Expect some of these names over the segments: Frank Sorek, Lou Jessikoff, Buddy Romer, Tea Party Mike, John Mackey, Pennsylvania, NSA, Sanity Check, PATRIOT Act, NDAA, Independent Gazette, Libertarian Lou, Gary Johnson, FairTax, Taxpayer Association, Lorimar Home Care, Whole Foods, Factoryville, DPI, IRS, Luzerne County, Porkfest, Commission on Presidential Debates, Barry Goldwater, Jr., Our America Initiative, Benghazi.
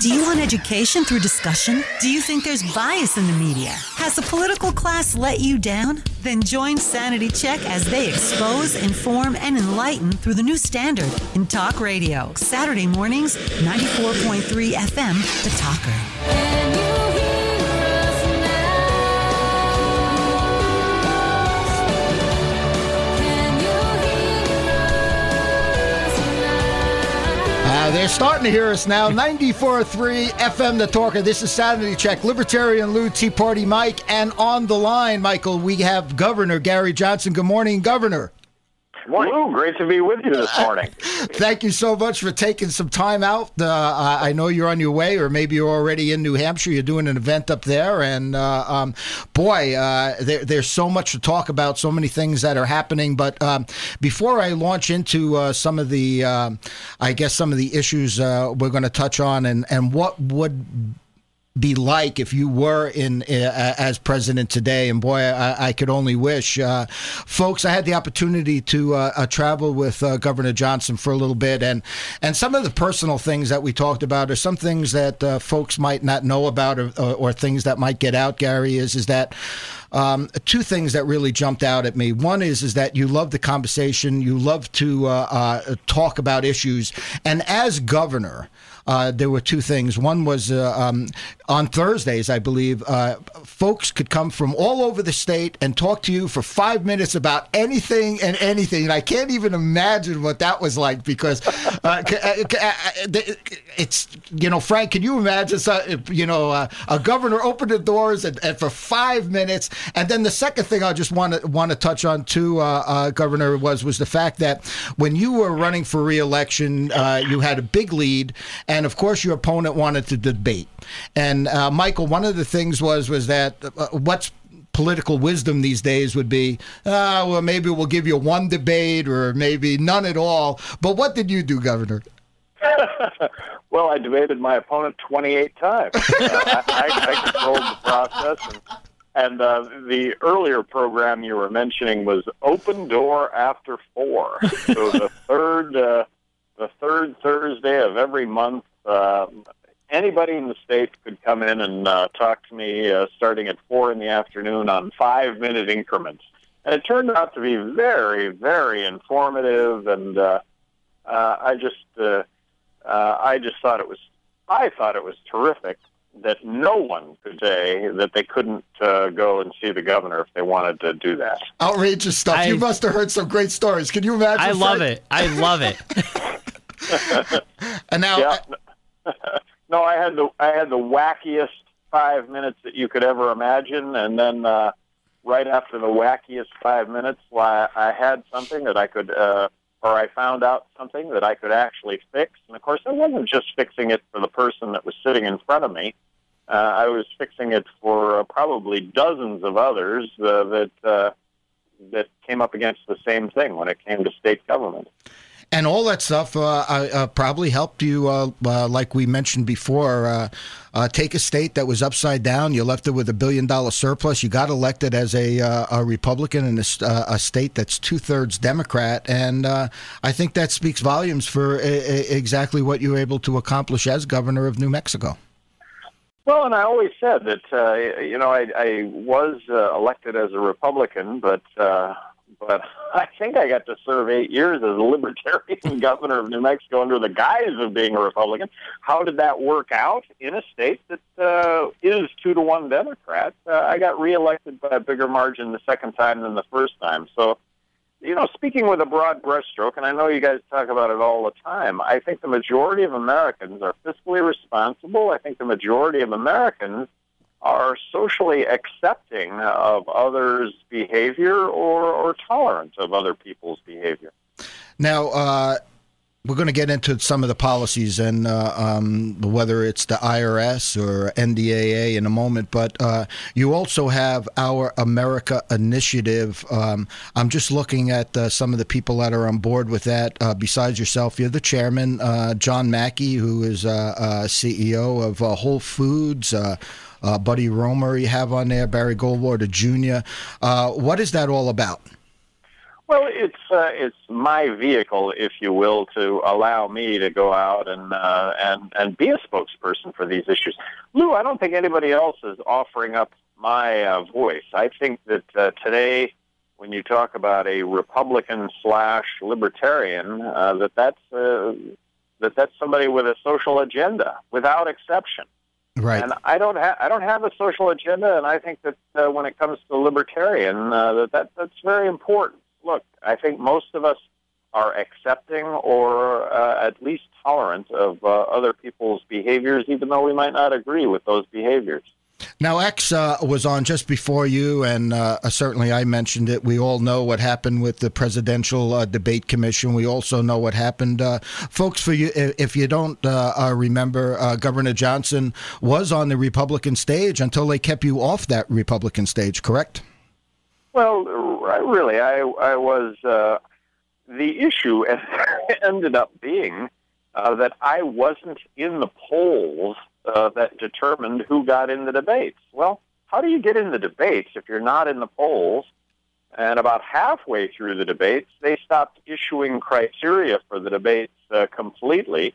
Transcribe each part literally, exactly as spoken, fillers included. Do you want education through discussion? Do you think there's bias in the media? Has the political class let you down? Then join Sanity Check as they expose, inform, and enlighten through the new standard in talk radio. Saturday mornings, ninety-four point three F M, The Talker. Uh, they're starting to hear us now. ninety-four point three F M, The Talker. This is Sanity Check. Libertarian Lou, Tea Party Mike, and on the line, Michael, we have Governor Gary Johnson. Good morning, Governor. Good morning. Lou, great to be with you this morning. Thank you so much for taking some time out. Uh, I know you're on your way, or maybe you're already in New Hampshire. You're doing an event up there, and uh, um, boy, uh, there, there's so much to talk about, so many things that are happening. But um, before I launch into uh, some of the, uh, I guess, some of the issues uh, we're going to touch on, and, and what would be like if you were in uh, as president today, and boy, I, I could only wish. Uh, folks, I had the opportunity to uh, uh, travel with uh, Governor Johnson for a little bit, and, and some of the personal things that we talked about are some things that uh, folks might not know about, or, or, or things that might get out, Gary, is, is that Um, two things that really jumped out at me. One is is that you love the conversation. You love to uh, uh, talk about issues. And as governor, uh, there were two things. One was uh, um, on Thursdays, I believe, uh, folks could come from all over the state and talk to you for five minutes about anything and anything. And I can't even imagine what that was like, because uh, it's, you know, Frank, can you imagine, you know, uh, a governor opened the doors and, and for five minutes. And then the second thing I just want to want to touch on too, uh, uh, Governor, was was the fact that when you were running for re-election, uh, you had a big lead, and of course your opponent wanted to debate. And uh, Michael, one of the things was was that uh, what's political wisdom these days would be, uh, well, maybe we'll give you one debate or maybe none at all. But what did you do, Governor? Well, I debated my opponent twenty-eight times. Uh, I, I, I controlled the process. And And uh, the earlier program you were mentioning was Open Door After Four. So the third, uh, the third Thursday of every month, uh, anybody in the state could come in and uh, talk to me, uh, starting at four in the afternoon on five-minute increments. And it turned out to be very, very informative. And uh, uh, I just, uh, uh, I just thought it was, I thought it was terrific that no one could say that they couldn't uh, go and see the governor if they wanted to do that. Outrageous stuff. I, you must have heard some great stories. Can you imagine? I love Frank? it. I love it. And now, yeah. I, no, I had the I had the wackiest five minutes that you could ever imagine, and then uh, right after the wackiest five minutes, I, I had something that I could. Uh, or I found out something that I could actually fix. And, of course, I wasn't just fixing it for the person that was sitting in front of me. Uh, I was fixing it for uh, probably dozens of others uh, that uh, that came up against the same thing when it came to state government. And all that stuff uh, uh, probably helped you, uh, uh, like we mentioned before, uh, uh, take a state that was upside down. You left it with a billion-dollar surplus. You got elected as a, uh, a Republican in a, uh, a state that's two-thirds Democrat. And uh, I think that speaks volumes for a- a- exactly what you were able to accomplish as governor of New Mexico. Well, and I always said that, uh, you know, I, I was uh, elected as a Republican, but Uh, But I think I got to serve eight years as a Libertarian governor of New Mexico under the guise of being a Republican. How did that work out in a state that uh, is two to one Democrat? Uh, I got reelected by a bigger margin the second time than the first time. So, you know, speaking with a broad brushstroke, and I know you guys talk about it all the time, I think the majority of Americans are fiscally responsible. I think the majority of Americans are socially accepting of others' behavior or, or tolerant of other people's behavior. Now, uh, we're going to get into some of the policies and uh, um, whether it's the I R S or N D A A in a moment, but uh, you also have Our America Initiative. Um, I'm just looking at uh, some of the people that are on board with that. Uh, besides yourself, you're the chairman, uh, John Mackey, who is uh, uh, C E O of uh, Whole Foods, uh, Uh, Buddy Romer you have on there, Barry Goldwater, Junior Uh, what is that all about? Well, it's uh, it's my vehicle, if you will, to allow me to go out and uh, and and be a spokesperson for these issues. Lou, I don't think anybody else is offering up my uh, voice. I think that uh, today, when you talk about a Republican slash libertarian, uh, that that's uh, that that's somebody with a social agenda, without exception. Right. And I don't have I don't have a social agenda, and I think that uh, when it comes to libertarian, uh, that, that that's very important. Look, I think most of us are accepting or uh, at least tolerant of uh, other people's behaviors, even though we might not agree with those behaviors. Now, X uh, was on just before you, and uh, certainly I mentioned it. We all know what happened with the Presidential uh, Debate Commission. We also know what happened. Uh, folks, for you, if you don't uh, uh, remember, uh, Governor Johnson was on the Republican stage until they kept you off that Republican stage, correct? Well, really, I, I was uh, – the issue ended up being uh, that I wasn't in the polls – Uh, that determined who got in the debates. Well, how do you get in the debates if you're not in the polls? And about halfway through the debates, they stopped issuing criteria for the debates uh, completely.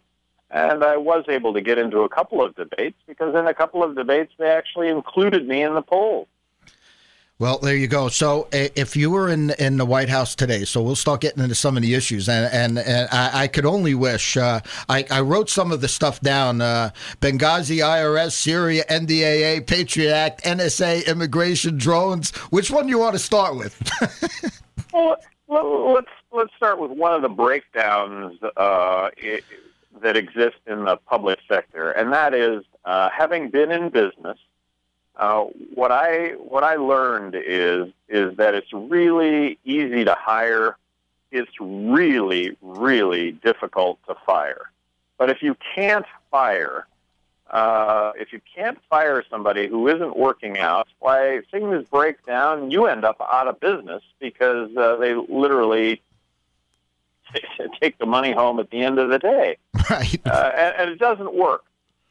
And I was able to get into a couple of debates, because in a couple of debates, they actually included me in the polls. Well, there you go. So if you were in, in the White House today, so we'll start getting into some of the issues. And, and, and I, I could only wish, uh, I, I wrote some of the stuff down, uh, Benghazi, I R S, Syria, N D A A, Patriot Act, N S A, immigration, drones. Which one do you want to start with? Well, let's, let's start with one of the breakdowns uh, it, that exist in the public sector, and that is uh, having been in business, Uh, what I what I learned is is that it's really easy to hire. It's really, really difficult to fire. But if you can't fire, uh, if you can't fire somebody who isn't working out, why, things break down. You end up out of business, because uh, they literally t- take the money home at the end of the day. Right. Uh, and, and it doesn't work.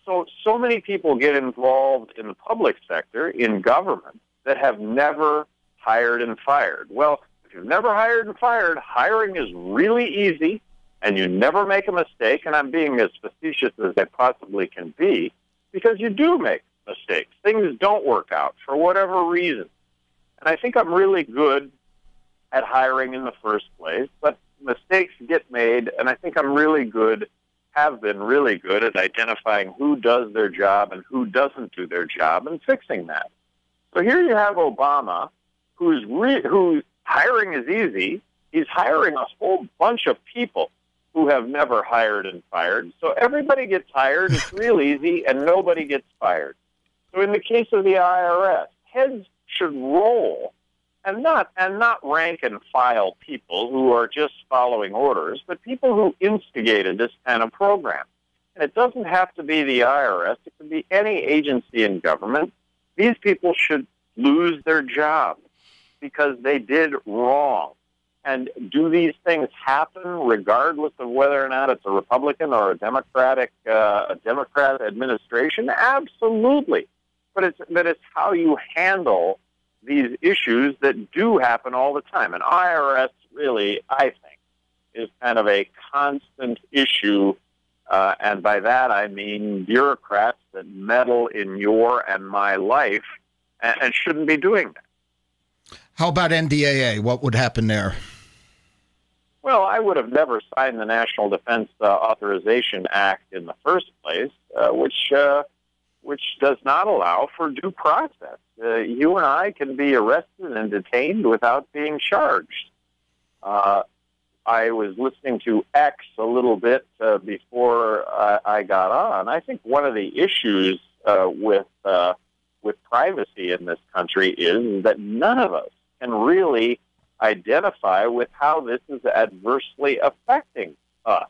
So, so many people get involved in the public sector, in government, that have never hired and fired. Well, if you've never hired and fired, hiring is really easy, and you never make a mistake, and I'm being as facetious as I possibly can be, because you do make mistakes. Things don't work out for whatever reason. And I think I'm really good at hiring in the first place, but mistakes get made, and I think I'm really good have been really good at identifying who does their job and who doesn't do their job and fixing that. So here you have Obama, who's re- who hiring is easy. He's hiring a whole bunch of people who have never hired and fired. So everybody gets hired. It's real easy, and nobody gets fired. So in the case of the I R S, heads should roll, and not and not rank and file people who are just following orders, but people who instigated this kind of program. And it doesn't have to be the I R S. It can be any agency in government. These people should lose their job because they did wrong. And do these things happen regardless of whether or not it's a Republican or a Democratic uh, a Democrat administration? Absolutely. But it's but it's how you handle these issues that do happen all the time. And I R S really, I think, is kind of a constant issue. Uh, and by that, I mean bureaucrats that meddle in your and my life and, and shouldn't be doing that. How about N D A A? What would happen there? Well, I would have never signed the National Defense uh, Authorization Act in the first place, uh, which uh, which does not allow for due process. Uh, you and I can be arrested and detained without being charged. Uh, I was listening to X a little bit uh, before I, I got on. I think one of the issues uh, with uh, with privacy in this country is that none of us can really identify with how this is adversely affecting us.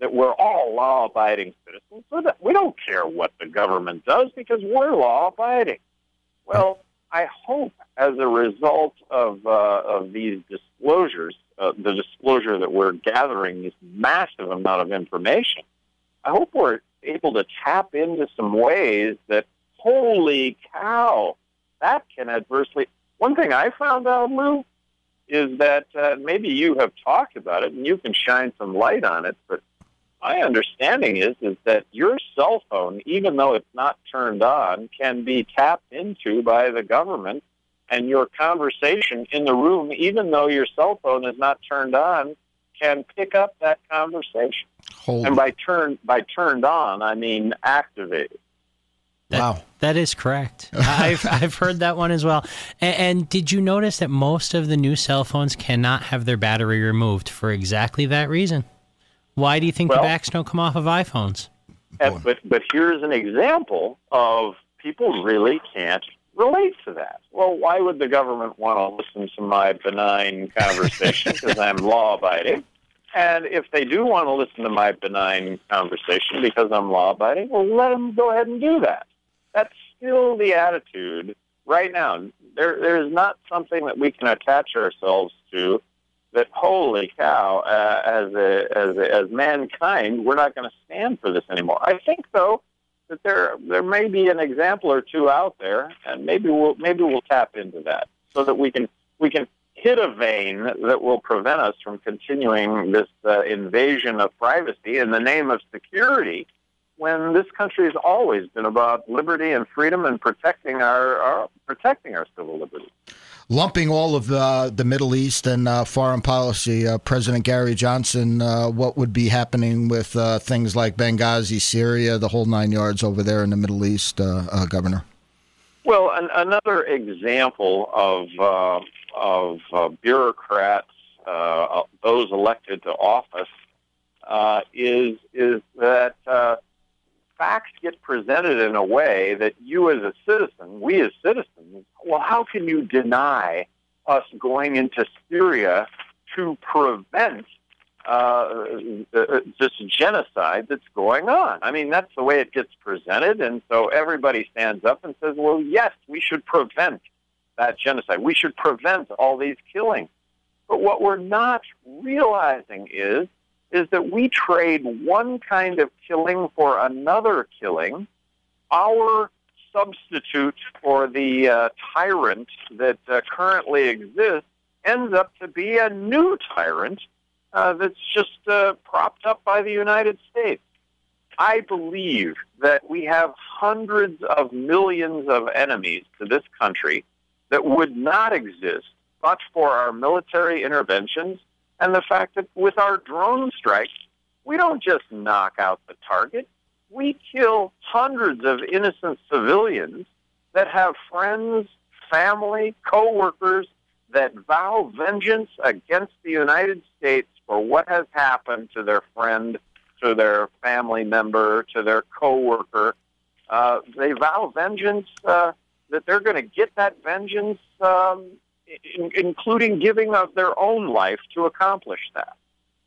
That we're all law-abiding citizens, so that we don't care what the government does because we're law-abiding. Well, I hope as a result of uh, of these disclosures, uh, the disclosure that we're gathering this massive amount of information, I hope we're able to tap into some ways that, holy cow, that can adversely... One thing I found out, Lou, is that uh, maybe you have talked about it and you can shine some light on it, but my understanding is is that your cell phone, even though it's not turned on, can be tapped into by the government, and your conversation in the room, even though your cell phone is not turned on, can pick up that conversation. Holy. And by turn by turned on, I mean activated. That, wow. That is correct. I've, I've heard that one as well. And, and did you notice that most of the new cell phones cannot have their battery removed for exactly that reason? Why do you think well, the backs don't come off of iPhones? And, but, but here's an example of people really can't relate to that. Well, why would the government want to listen to my benign conversation? Because I'm law-abiding. And if they do want to listen to my benign conversation because I'm law-abiding, well, let them go ahead and do that. That's still the attitude right now. There, there is not something that we can attach ourselves to that, holy cow, uh, as, a, as, a, as mankind, we're not going to stand for this anymore. I think, though, that there there may be an example or two out there, and maybe we'll maybe we'll tap into that so that we can we can hit a vein that will prevent us from continuing this uh, invasion of privacy in the name of security, when this country has always been about liberty and freedom and protecting our, our protecting our civil liberties. Lumping all of uh, the Middle East and uh, foreign policy, uh, President Gary Johnson, uh, what would be happening with uh, things like Benghazi, Syria, the whole nine yards over there in the Middle East, uh, uh, Governor? Well, an another example of uh, of uh, bureaucrats, uh, those elected to office, uh, is is that. Uh, Facts get presented in a way that you as a citizen, we as citizens, well, how can you deny us going into Syria to prevent uh, this genocide that's going on? I mean, that's the way it gets presented, and so everybody stands up and says, well, yes, we should prevent that genocide. We should prevent all these killings. But what we're not realizing is is that we trade one kind of killing for another killing. Our substitute for the uh, tyrant that uh, currently exists ends up to be a new tyrant uh, that's just uh, propped up by the United States. I believe that we have hundreds of millions of enemies to this country that would not exist but for our military interventions, and the fact that with our drone strikes, we don't just knock out the target. We kill hundreds of innocent civilians that have friends, family, co-workers that vow vengeance against the United States for what has happened to their friend, to their family member, to their co-worker. Uh, they vow vengeance, uh, that they're going to get that vengeance, um In, including giving of their own life to accomplish that.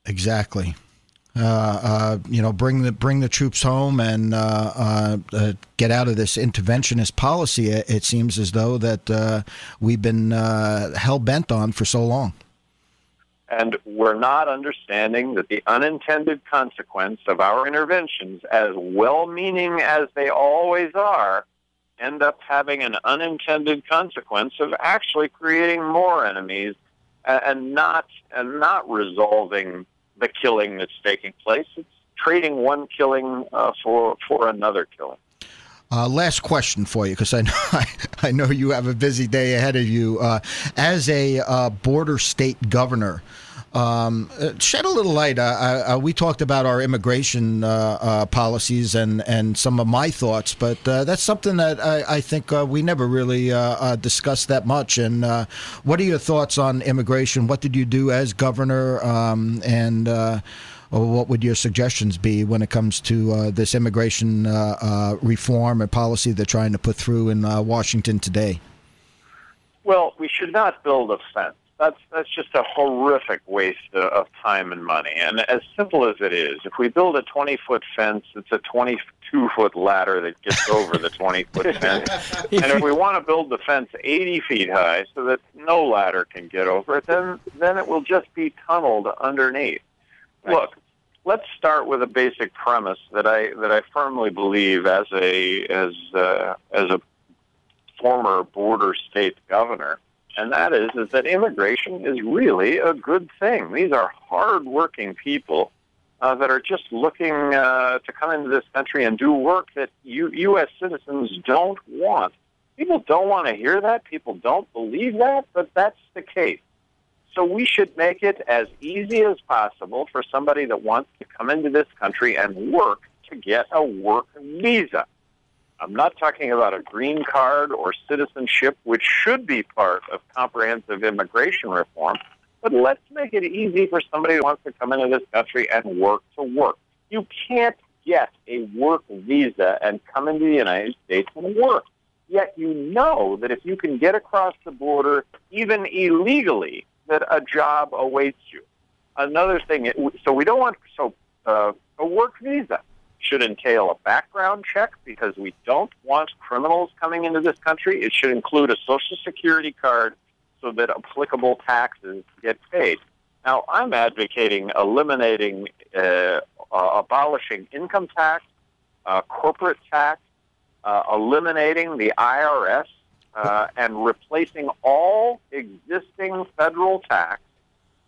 Exactly. Uh, uh, you know, bring the bring the troops home and uh, uh, uh, get out of this interventionist policy. It, it seems as though that uh, we've been uh, hell-bent on for so long. And we're not understanding that the unintended consequence of our interventions, as well-meaning as they always are, end up having an unintended consequence of actually creating more enemies and not and not resolving the killing that's taking place. It's trading one killing uh, for for another killing. Uh, last question for you, because I know I, I know you have a busy day ahead of you. Uh, as a uh, border state governor, Um, shed a little light. Uh, uh, we talked about our immigration uh, uh, policies and, and some of my thoughts, but uh, that's something that I, I think uh, we never really uh, uh, discussed that much. And uh, what are your thoughts on immigration? What did you do as governor? Um, and uh, what would your suggestions be when it comes to uh, this immigration uh, uh, reform and policy they're trying to put through in uh, Washington today? Well, we should not build a fence. That's that's just a horrific waste of time and money. And as simple as it is, if we build a twenty-foot fence, it's a twenty-two-foot ladder that gets over the twenty-foot fence. And if we want to build the fence eighty feet high so that no ladder can get over it, then, then it will just be tunneled underneath. Right. Look, let's start with a basic premise that I that I firmly believe as a as uh, as a former border state governor. and that is, is that immigration is really a good thing. These are hard-working people uh, that are just looking uh, to come into this country and do work that U- U.S. citizens don't want. People don't want to hear that. People don't believe that, but that's the case. So we should make it as easy as possible for somebody that wants to come into this country and work to get a work visa. I'm not talking about a green card or citizenship, which should be part of comprehensive immigration reform, but let's make it easy for somebody who wants to come into this country and work to work. You can't get a work visa and come into the United States and work. Yet you know that if you can get across the border, even illegally, that a job awaits you. Another thing, so we don't want, so uh, a work visa should entail a background check because we don't want criminals coming into this country. It should include a Social Security card so that applicable taxes get paid. Now, I'm advocating eliminating, uh, uh, abolishing income tax, uh, corporate tax, uh, eliminating the I R S, uh, and replacing all existing federal tax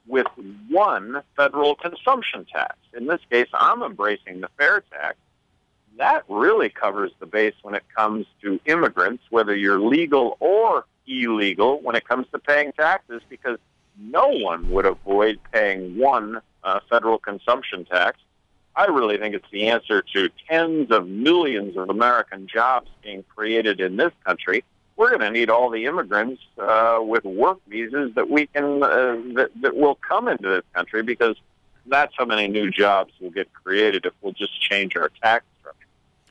with one federal consumption tax. In this case, I'm embracing the FairTax. That really covers the base when it comes to immigrants, whether you're legal or illegal, when it comes to paying taxes, because no one would avoid paying one uh, federal consumption tax. I really think it's the answer to tens of millions of American jobs being created in this country. We're going to need all the immigrants uh, with work visas that we can uh, that, that will come into this country, because that's how many new jobs will get created if we'll just change our tax structure.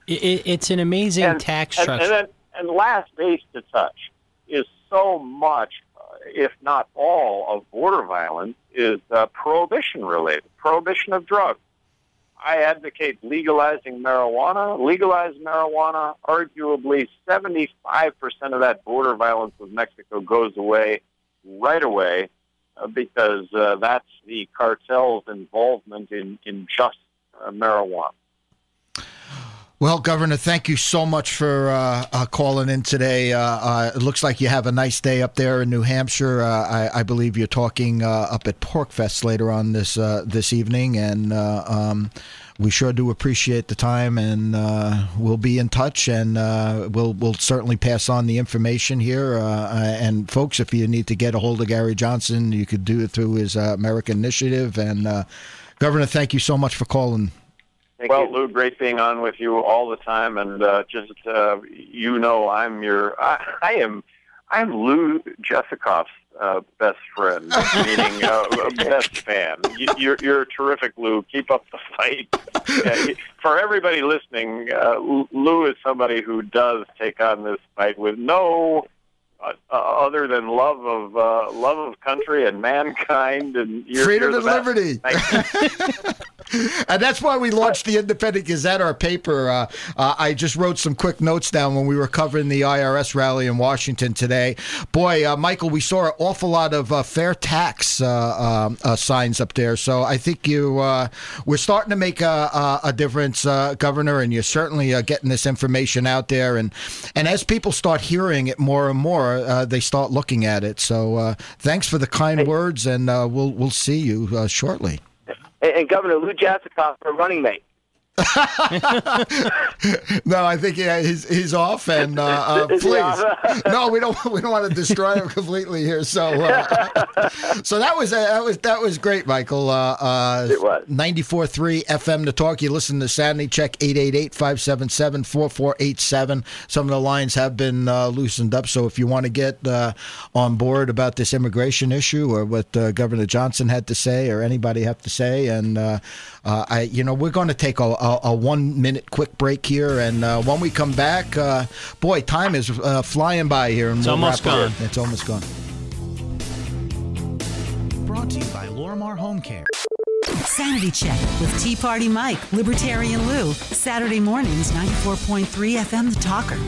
It, it's an amazing and, tax and, structure. And, and, and last base to touch is so much, uh, if not all, of border violence is uh, prohibition-related, prohibition of drugs. I advocate legalizing marijuana. Legalize marijuana. Arguably, seventy-five percent of that border violence with Mexico goes away right away uh, because uh, that's the cartel's involvement in, in just uh, marijuana. Well, Governor, thank you so much for uh, uh, calling in today. Uh, uh, it looks like you have a nice day up there in New Hampshire. Uh, I, I believe you're talking uh, up at Porkfest later on this uh, this evening, and uh, um, we sure do appreciate the time. And uh, we'll be in touch, and uh, we'll we'll certainly pass on the information here. Uh, and folks, if you need to get a hold of Gary Johnson, you could do it through his uh, America Initiative. And uh, Governor, thank you so much for calling. Thank well, you. Lou, great being on with you all the time, and uh, just uh, you know, I'm your I, I am I'm Lou Jessikoff's uh, best friend, meaning uh, best fan. You, you're you're terrific, Lou. Keep up the fight. Yeah, for everybody listening, uh, Lou is somebody who does take on this fight with no uh, other than love of uh, love of country and mankind and you're, freedom you're and liberty. And that's why we launched the Independent Gazette, our paper. Uh, uh, I just wrote some quick notes down when we were covering the I R S rally in Washington today. Boy, uh, Michael, we saw an awful lot of uh, fair tax uh, um, uh, signs up there. So I think you uh, we're starting to make a, a, a difference, uh, Governor, and you're certainly uh, getting this information out there. And, and as people start hearing it more and more, uh, they start looking at it. So uh, thanks for the kind hey. words, and uh, we'll, we'll see you uh, shortly. And Governor Lou Jessikoff for running mate. No, I think yeah, he's he's off, and uh, uh, please, no, we don't we don't want to destroy him completely here. So, uh, so that was that was that was great, Michael. Uh, uh, it was ninety-four point three F M to talk. You listen to Sanity Check eight eight eight, five seven seven, four four eight seven. Some of the lines have been uh, loosened up, so if you want to get uh, on board about this immigration issue or what uh, Governor Johnson had to say or anybody have to say, and uh, uh, I, you know, we're going to take a. A, a one-minute quick break here, and uh, when we come back, uh, boy, time is uh, flying by here. And it's we'll almost gone. It. It's almost gone. Brought to you by Lorimar Home Care. Sanity Check with Tea Party Mike, Libertarian Lou, Saturday mornings, ninety-four point three F M, The Talker.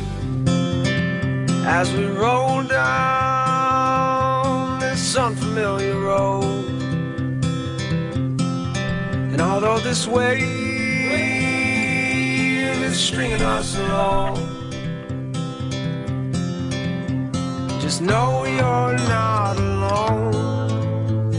As we roll down this unfamiliar road, and although this way stringing us along, Just know you're not alone,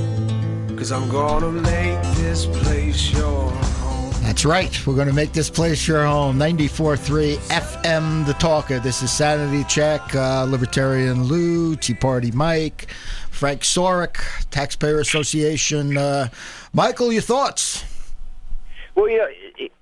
because I'm going to make this place your home. That's right. We're going to make this place your home. ninety-four point three F M, The Talker. This is Sanity Check, uh, Libertarian Lou, Tea Party Mike, Frank Sorek, Taxpayer Association. Uh, Michael, your thoughts? Well, you know,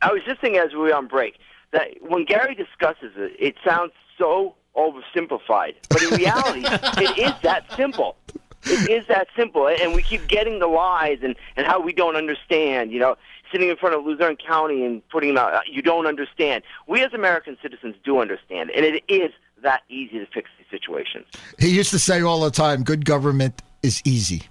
I was just thinking as we were on break that when Gary discusses it, it sounds so oversimplified, but in reality, it is that simple. It is that simple, and we keep getting the lies and, and how we don't understand, you know, sitting in front of Luzerne County and putting out, you don't understand. We as American citizens do understand, and it is that easy to fix these situations. He used to say all the time, good government is easy.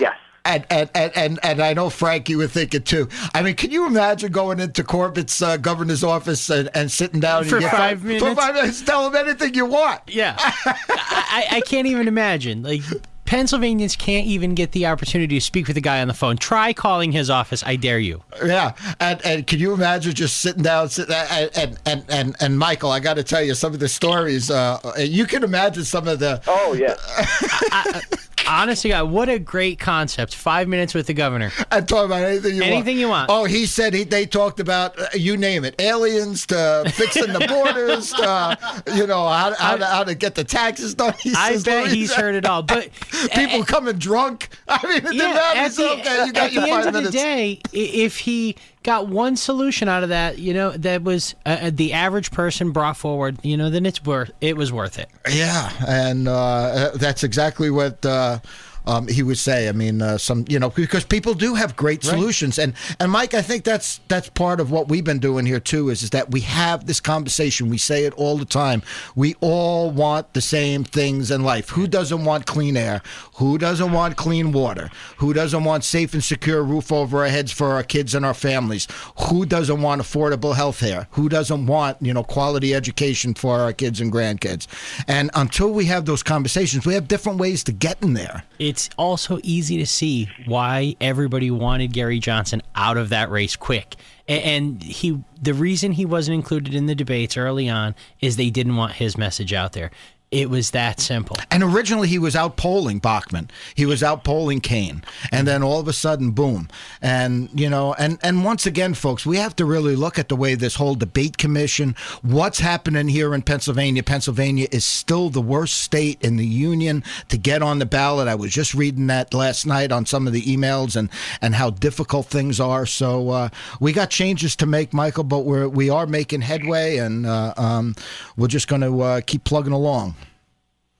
Yes. And, and and and I know, Frank, you were thinking, too. I mean, can you imagine going into Corbett's uh, governor's office and, and sitting down for, and you five get, minutes. for five minutes? Tell him anything you want. Yeah. I, I can't even imagine. Like, Pennsylvanians can't even get the opportunity to speak with the guy on the phone. Try calling his office. I dare you. Yeah. And, and can you imagine just sitting down? Sitting, and, and, and, and, Michael, I got to tell you, some of the stories, uh, you can imagine some of the... Oh, yeah. I, I, Honestly, God, what a great concept. Five minutes with the governor. And talk about anything you anything want. Anything you want. Oh, he said he, they talked about, uh, you name it, aliens to fixing the borders, to, uh, you know, how, how, I, to, how to get the taxes done. He I says, bet he's heard it all. But people at, coming drunk. I mean, it yeah, at the, okay, you got at the end of minutes. the day, if he got one solution out of that, you know, that was uh, the average person brought forward, you know, then it's worth, it was worth it. Yeah, and uh, that's exactly what uh, um, he would say. I mean, uh, some, you know, because people do have great solutions. Right. And, and Mike, I think that's that's part of what we've been doing here, too, is, is that we have this conversation. We say it all the time. We all want the same things in life. Who doesn't want clean air? Who doesn't want clean water? Who doesn't want safe and secure roof over our heads for our kids and our families? Who doesn't want affordable health care? Who doesn't want, you know, quality education for our kids and grandkids? And until we have those conversations, we have different ways to get in there. It's also easy to see why everybody wanted Gary Johnson out of that race quick. And he, the reason he wasn't included in the debates early on is they didn't want his message out there. It was that simple. And originally he was out polling Bachman. He was out polling Kane. And then all of a sudden, boom. And, you know, and, and once again, folks, we have to really look at the way this whole debate commission, what's happening here in Pennsylvania. Pennsylvania is still the worst state in the union to get on the ballot. I was just reading that last night on some of the emails and, and how difficult things are. So uh, we got changes to make, Michael, but we're, we are making headway, and uh, um, we're just going to uh, keep plugging along.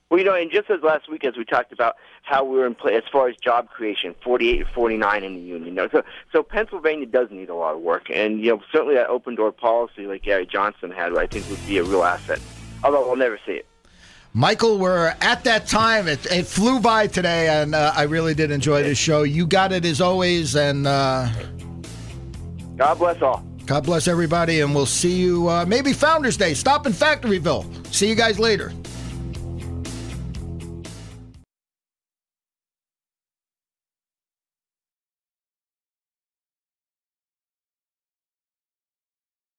Well, you know, and just as last week, as we talked about how we were in play as far as job creation, forty-eight and forty-nine in the union. You know? So, so Pennsylvania does need a lot of work, and you know, certainly that open door policy like Gary Johnson had, I think, would be a real asset. Although we'll never see it. Michael, we're at that time. It, it flew by today, and uh, I really did enjoy this show. You got it as always, and uh... God bless all. God bless everybody, and we'll see you uh, maybe Founders Day. Stop in Factoryville. See you guys later.